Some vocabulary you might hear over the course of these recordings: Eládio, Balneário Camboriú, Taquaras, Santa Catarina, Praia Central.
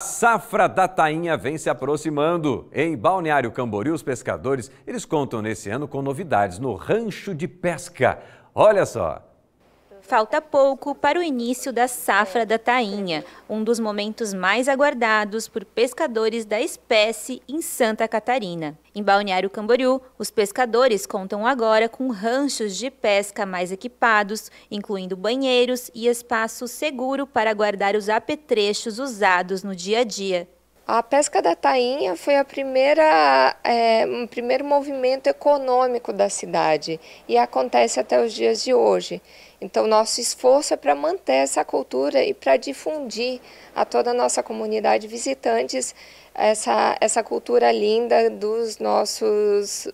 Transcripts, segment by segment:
Safra da tainha vem se aproximando. Em Balneário Camboriú, os pescadores, eles contam nesse ano com novidades no rancho de pesca. Olha só! Falta pouco para o início da safra da tainha, um dos momentos mais aguardados por pescadores da espécie em Santa Catarina. Em Balneário Camboriú, os pescadores contam agora com ranchos de pesca mais equipados, incluindo banheiros e espaço seguro para guardar os apetrechos usados no dia a dia. A pesca da tainha foi o primeiro movimento econômico da cidade e acontece até os dias de hoje. Então, nosso esforço é para manter essa cultura e para difundir a toda a nossa comunidade visitantes essa cultura linda dos nossos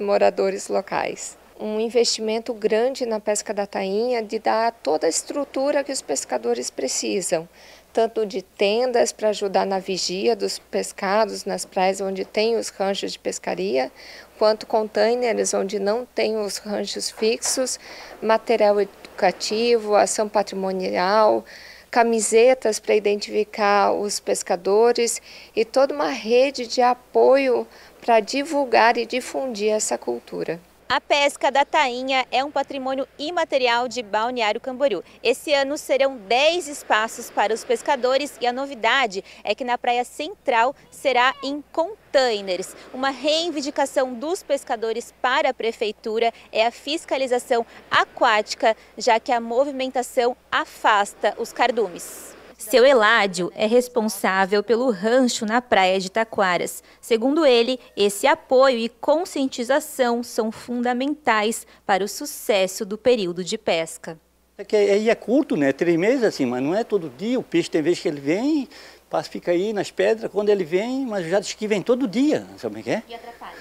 moradores locais. Um investimento grande na pesca da tainha, de dar toda a estrutura que os pescadores precisam, tanto de tendas para ajudar na vigia dos pescados nas praias onde tem os ranchos de pescaria, quanto containers onde não tem os ranchos fixos, material educativo, ação patrimonial, camisetas para identificar os pescadores e toda uma rede de apoio para divulgar e difundir essa cultura. A pesca da tainha é um patrimônio imaterial de Balneário Camboriú. Esse ano serão 10 espaços para os pescadores e a novidade é que na Praia Central será em containers. Uma reivindicação dos pescadores para a prefeitura é a fiscalização aquática, já que a movimentação afasta os cardumes. Seu Eládio é responsável pelo rancho na praia de Taquaras. Segundo ele, esse apoio e conscientização são fundamentais para o sucesso do período de pesca. É curto, né? 3 meses assim, mas não é todo dia. O peixe tem vezes que ele vem, passa, fica aí nas pedras, quando ele vem, mas já diz que vem todo dia, sabe o que é? E atrapalha.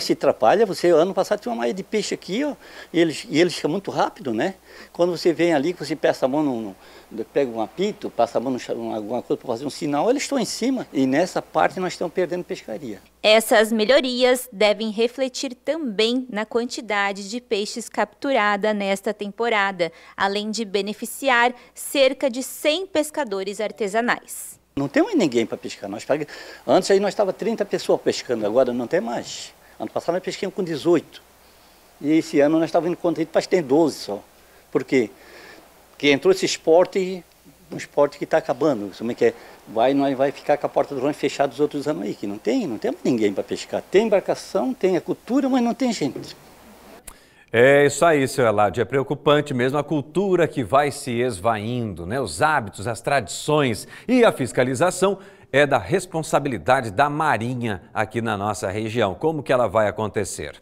Se atrapalha. Você, ano passado, tinha uma malha de peixe aqui, ó, e eles ficam muito rápido, né? Quando você vem ali, você passa a mão pega um apito, passa a mão em alguma coisa para fazer um sinal, eles estão em cima. E nessa parte nós estamos perdendo pescaria. Essas melhorias devem refletir também na quantidade de peixes capturada nesta temporada, além de beneficiar cerca de 100 pescadores artesanais. Não tem mais ninguém para pescar. Antes aí nós estava 30 pessoas pescando, agora não tem mais. Ano passado nós pesquemos com 18. E esse ano nós estávamos encontrando, mas tem 12 só. Por quê? Porque entrou esse esporte, um esporte que está acabando. Vai ficar com a porta do rancho fechada os outros anos aí, que não tem ninguém para pescar. Tem embarcação, tem a cultura, mas não tem gente. É isso aí, seu Eládio. É preocupante mesmo a cultura que vai se esvaindo, né? Os hábitos, as tradições e a fiscalização é da responsabilidade da Marinha aqui na nossa região. Como que ela vai acontecer?